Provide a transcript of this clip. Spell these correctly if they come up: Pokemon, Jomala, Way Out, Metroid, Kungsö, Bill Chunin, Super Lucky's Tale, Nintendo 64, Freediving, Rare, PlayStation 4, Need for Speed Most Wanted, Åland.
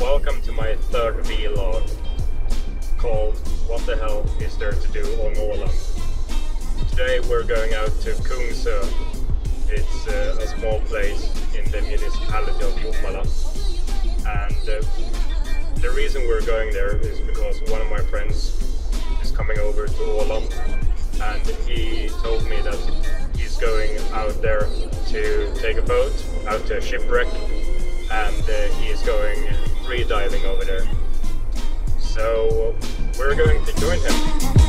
Welcome to my third vlog called What the Hell Is There to Do on Åland. Today we're going out to Kungsö. It's a small place in the municipality of Jomala, and the reason we're going there is because one of my friends is coming over to Åland, and he told me that he's going out there to take a boat out to a shipwreck, and he is going freediving over there. So we're going to join him.